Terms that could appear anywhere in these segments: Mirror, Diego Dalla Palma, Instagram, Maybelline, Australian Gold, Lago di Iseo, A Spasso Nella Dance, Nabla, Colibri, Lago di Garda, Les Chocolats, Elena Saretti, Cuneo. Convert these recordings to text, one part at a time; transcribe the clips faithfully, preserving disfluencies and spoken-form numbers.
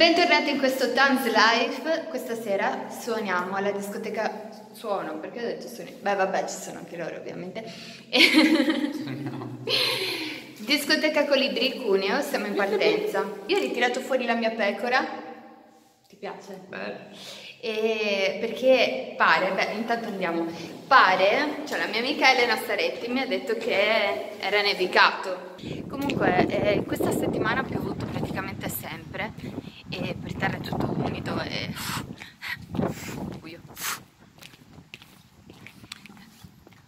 Bentornati in questo Dance Life. Questa sera suoniamo alla discoteca. Suono, perché ho detto suoni? Beh, vabbè, ci sono anche loro, ovviamente. No. Discoteca Colibri, Cuneo, siamo in partenza. Io ho ritirato fuori la mia pecora. Ti piace? Beh. E perché pare, beh, intanto andiamo. Pare, cioè la mia amica Elena Saretti mi ha detto che era nevicato. Comunque, eh, questa settimana ha piovuto praticamente sempre e per terra è tutto umido e buio.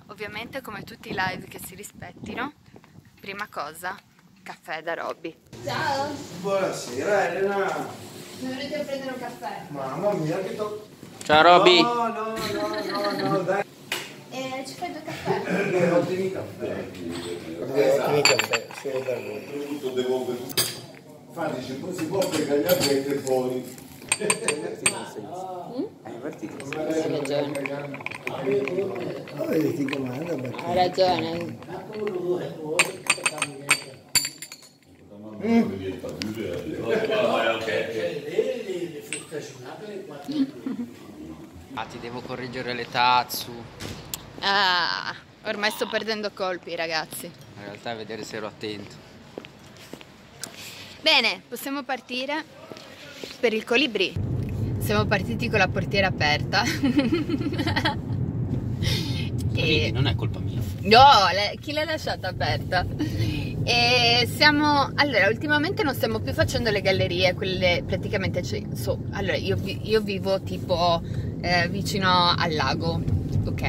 Ovviamente, come tutti i live che si rispettino, prima cosa, caffè da Robby. Ciao! Buonasera Elena! Non volete prendere un caffè? Mamma mia che tocco! Ciao Robby! No, no, no, no, no, dai! Eh, ci fai due caffè? Eh, non tieni caffè! Tieni caffè, solo per voi! Tutto devo vedere! Fateci, non si può perché gli aprete fuori! È invertito il senso! È invertito il senso! Hai ragione! Ah, vedi, ti comanda! Hai ragione! Mm. Ah, ti devo correggere le tazzu. Ah, ormai sto perdendo colpi, ragazzi. In realtà è vedere se ero attento. Bene, possiamo partire per il Colibri. Siamo partiti con la portiera aperta. E... non è colpa mia. No, le... chi l'ha lasciata aperta? E siamo, allora, ultimamente non stiamo più facendo le gallerie, quelle praticamente, cioè, so, allora io, io vivo tipo eh, vicino al lago, ok?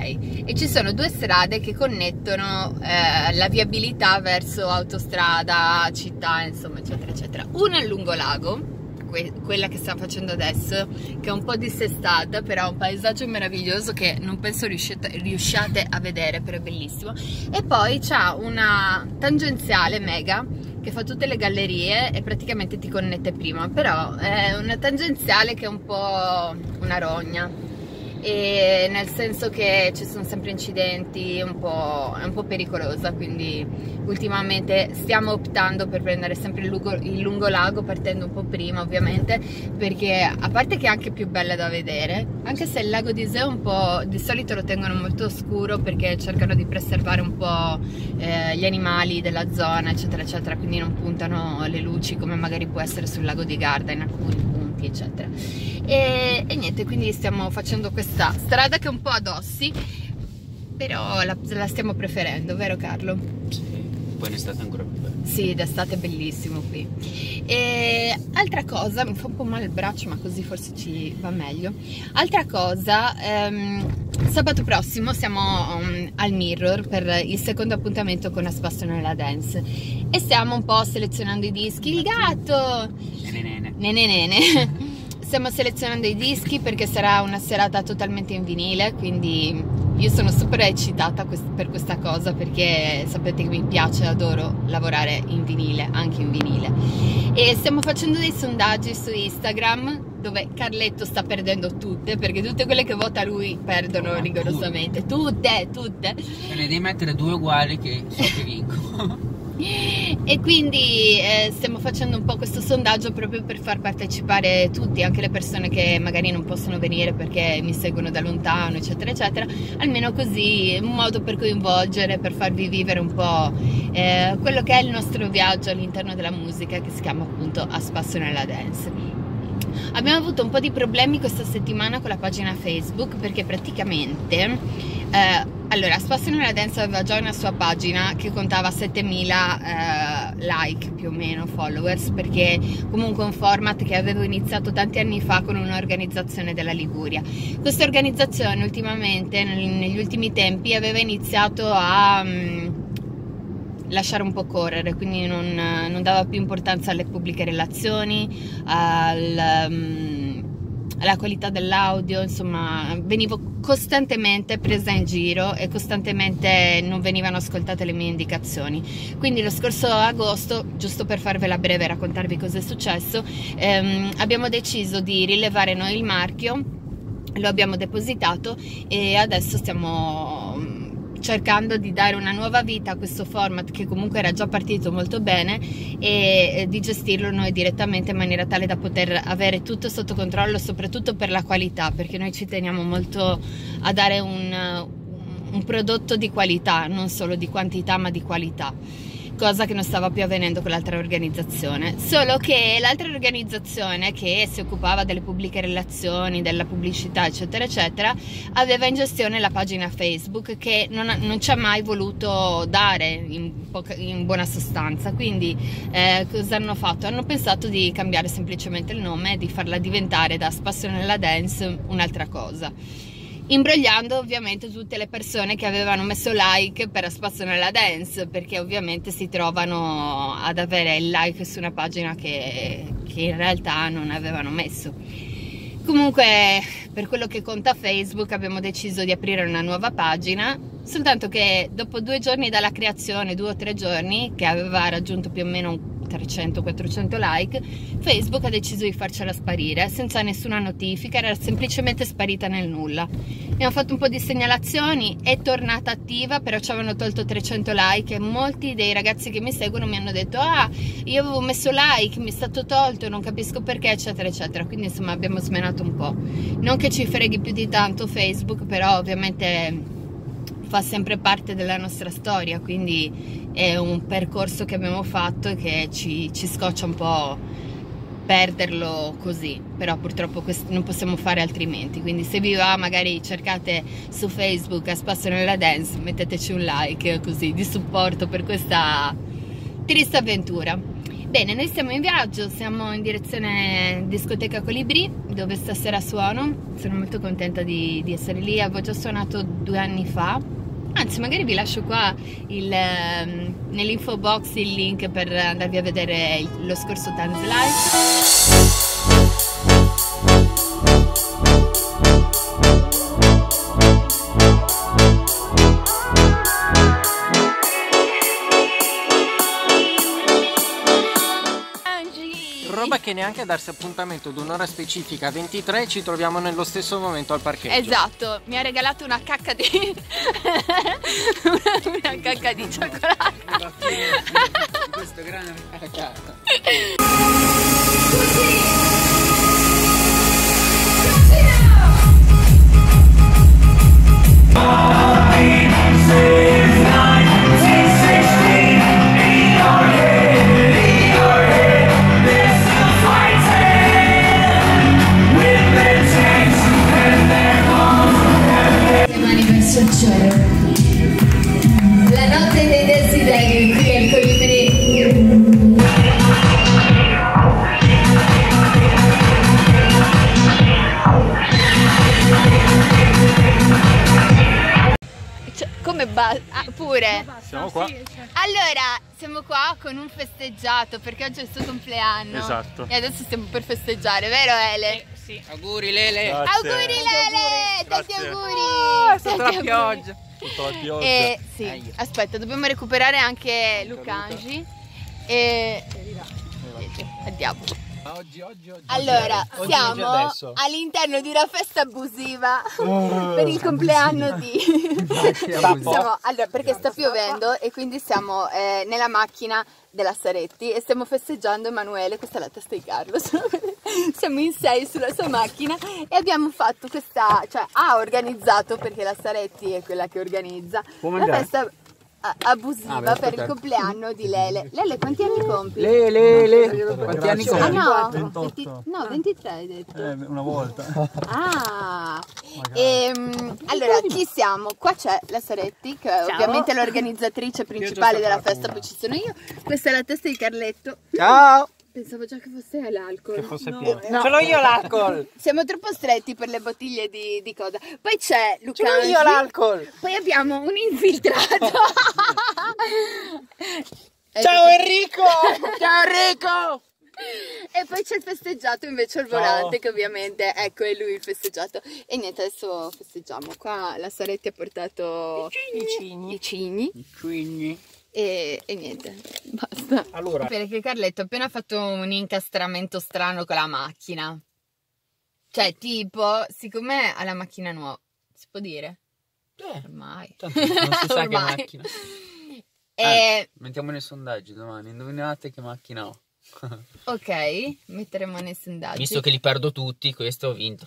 E ci sono due strade che connettono eh, la viabilità verso autostrada, città, insomma, eccetera, eccetera. Una è lungo lago, que quella che stiamo facendo adesso, che è un po' dissestata, però è un paesaggio meraviglioso che non penso riuscite, riusciate a vedere, però è bellissimo. E poi c'ha una tangenziale mega che fa tutte le gallerie e praticamente ti connette prima, però è una tangenziale che è un po' una rogna, e nel senso che ci sono sempre incidenti, un po', è un po' pericolosa, quindi ultimamente stiamo optando per prendere sempre il lungo, il lungo lago, partendo un po' prima ovviamente, perché a parte che è anche più bella da vedere, anche se il lago di Iseo un po' di solito lo tengono molto oscuro perché cercano di preservare un po' eh, gli animali della zona, eccetera eccetera, quindi non puntano le luci come magari può essere sul lago di Garda in alcuni punti, eccetera. E, e niente, quindi stiamo facendo questa strada che è un po' ad ossi, però la, la stiamo preferendo, vero Carlo? Sì, poi in estate è ancora più bello. Sì, d'estate è bellissimo qui. E altra cosa, mi fa un po' male il braccio ma così forse ci va meglio. Altra cosa, ehm, sabato prossimo siamo um, al Mirror per il secondo appuntamento con A Spasso Nella Dance e stiamo un po' selezionando i dischi. Il gatto! Nene nene nene. Stiamo selezionando i dischi perché sarà una serata totalmente in vinile, quindi io sono super eccitata per questa cosa perché sapete che mi piace, adoro lavorare in vinile, anche in vinile. E stiamo facendo dei sondaggi su Instagram dove Carletto sta perdendo tutte, perché tutte quelle che vota lui perdono, oh, rigorosamente, tutte, tutte. E ne devi mettere due uguali che so che vinco. E quindi eh, stiamo facendo un po' questo sondaggio proprio per far partecipare tutti, anche le persone che magari non possono venire perché mi seguono da lontano, eccetera eccetera, almeno così è un modo per coinvolgere, per farvi vivere un po' eh, quello che è il nostro viaggio all'interno della musica, che si chiama appunto A Spasso Nella Dance. Abbiamo avuto un po' di problemi questa settimana con la pagina Facebook perché praticamente eh, allora, Spasso Nella Dance aveva già una sua pagina che contava settemila eh, like più o meno, followers, perché comunque è un format che avevo iniziato tanti anni fa con un'organizzazione della Liguria. Questa organizzazione ultimamente, nel, negli ultimi tempi, aveva iniziato a um, lasciare un po' correre, quindi non, non dava più importanza alle pubbliche relazioni, al, um, alla qualità dell'audio, insomma venivo costantemente presa in giro e costantemente non venivano ascoltate le mie indicazioni. Quindi lo scorso agosto, giusto per farvela breve e raccontarvi cosa è successo, ehm, abbiamo deciso di rilevare noi il marchio, lo abbiamo depositato e adesso stiamo cercando di dare una nuova vita a questo format che comunque era già partito molto bene e di gestirlo noi direttamente in maniera tale da poter avere tutto sotto controllo, soprattutto per la qualità, perché noi ci teniamo molto a dare un, un prodotto di qualità, non solo di quantità ma di qualità, cosa che non stava più avvenendo con l'altra organizzazione. Solo che l'altra organizzazione, che si occupava delle pubbliche relazioni, della pubblicità eccetera eccetera, aveva in gestione la pagina Facebook, che non, non ci ha mai voluto dare in, poca, in buona sostanza. Quindi eh, cosa hanno fatto? Hanno pensato di cambiare semplicemente il nome e di farla diventare da Spasso Nella Dance un'altra cosa, imbrogliando ovviamente tutte le persone che avevano messo like per A Spasso Nella Dance, perché ovviamente si trovano ad avere il like su una pagina che, che in realtà non avevano messo. Comunque, per quello che conta Facebook, abbiamo deciso di aprire una nuova pagina, soltanto che dopo due giorni dalla creazione, due o tre giorni, che aveva raggiunto più o meno trecento quattrocento like, Facebook ha deciso di farcela sparire senza nessuna notifica, era semplicemente sparita nel nulla. Abbiamo fatto un po' di segnalazioni, è tornata attiva, però ci avevano tolto trecento like e molti dei ragazzi che mi seguono mi hanno detto: ah, io avevo messo like, mi è stato tolto, non capisco perché, eccetera eccetera. Quindi insomma abbiamo smenato un po', non che ci freghi più di tanto Facebook, però ovviamente fa sempre parte della nostra storia, quindi è un percorso che abbiamo fatto e che ci, ci scoccia un po' perderlo così, però purtroppo non possiamo fare altrimenti. Quindi se vi va, magari cercate su Facebook A Spasso Nella Dance, metteteci un like così di supporto per questa triste avventura. Bene, noi siamo in viaggio, siamo in direzione discoteca Colibri, dove stasera suono. Sono molto contenta di, di essere lì, avevo già suonato due anni fa. Anzi, magari vi lascio qua um, nell'info box il link per andarvi a vedere il, lo scorso Dance Live. Roba che neanche a darsi appuntamento ad un'ora specifica, ventitré, ci troviamo nello stesso momento al parcheggio. Esatto, mi ha regalato una cacca di... una cacca di cioccolato. Questo grano è la carta. Ah, pure siamo qua. Allora, siamo qua con un festeggiato, perché oggi è il suo compleanno. Esatto. E adesso stiamo per festeggiare, vero Ele? Eh, sì. Auguri Lele. Grazie. Auguri Lele, tanti auguri. Oh, sotto la pioggia. Sotto la pioggia. E, sì. Eh, aspetta, dobbiamo recuperare anche Lucangi. E andiamo. Oggi, oggi, oggi. Allora, oggi, siamo all'interno di una festa abusiva oh, per il compleanno abusiva. di... siamo, allora, perché sta piovendo e quindi siamo eh, nella macchina della Saretti e stiamo festeggiando Emanuele, questa è la testa di Carlo, siamo in sei sulla sua macchina e abbiamo fatto questa... cioè ha organizzato, perché la Saretti è quella che organizza, la festa abusiva ah, beh, per il compleanno di Lele. Lele, quanti anni compi? Lele, Lele, quanti anni compi? Ah, no, ventotto. No, ventitré hai detto. Eh, una volta. Ah, e, allora chi siamo? Qua c'è la Saretti, che è ovviamente l'organizzatrice principale della festa, poi ci sono io. Questa è la testa di Carletto. Ciao! Pensavo già che fosse l'alcol. Che fosse no, pieno. No. Ce l'ho io l'alcol. Siamo troppo stretti per le bottiglie di, di cosa. Poi c'è Luca. Ce l'ho io l'alcol. Poi abbiamo un infiltrato. Ciao Enrico. Ciao Enrico. E poi c'è il festeggiato invece al volante, che ovviamente, ecco, è lui il festeggiato. E niente, adesso festeggiamo. Qua la Saretti ha portato i cigni. I cigni. I cigni. E, e niente, basta. Allora, perché Carletto ha appena fatto un incastramento strano con la macchina. Cioè tipo, siccome ha la macchina nuova, si può dire? Eh, ormai. Tanto non si sa che macchina. Eh, eh, mettiamo nei sondaggi domani, indovinate che macchina ho. Ok, metteremo nei sondaggi. Visto che li perdo tutti, questo ho vinto.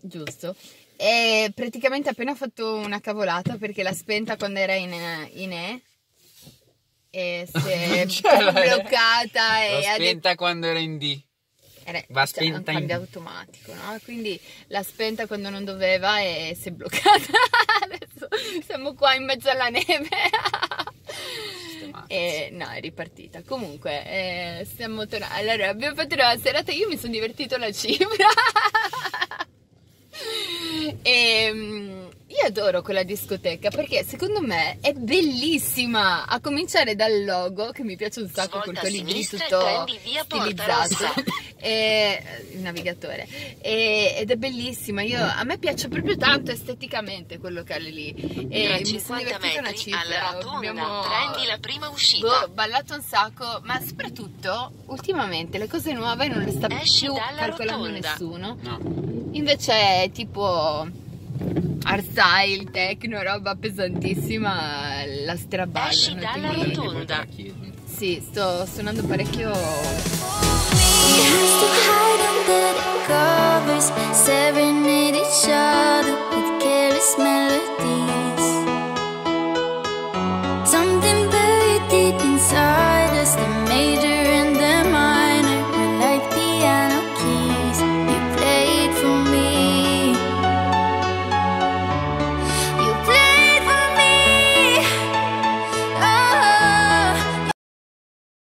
Giusto. E praticamente appena ho fatto una cavolata perché l'ha spenta quando era in, in E. E si è bloccata. E l'ho spenta detto... quando era in D. Era, va spenta cioè, in cambio automatico, no? Quindi l'ha spenta quando non doveva e si è bloccata. Adesso siamo qua in mezzo alla neve. E, no, è ripartita. Comunque, eh, siamo tornati. Allora, abbiamo fatto una serata. Io mi sono divertito la cifra. E io adoro quella discoteca perché secondo me è bellissima, a cominciare dal logo che mi piace un sacco, col Colibri tutto stilizzato e, il navigatore e, ed è bellissima. Io, a me piace proprio tanto esteticamente quel locale lì e mi sono divertita una cifra. Alla rotonda, abbiamo prendi la prima uscita. Boh, ballato un sacco, ma soprattutto ultimamente le cose nuove non le sta più calcolando rotonda. Nessuno no. Invece tipo art style, techno, roba pesantissima, la straballa. Esci dalla rotonda. Sì, sto suonando parecchio.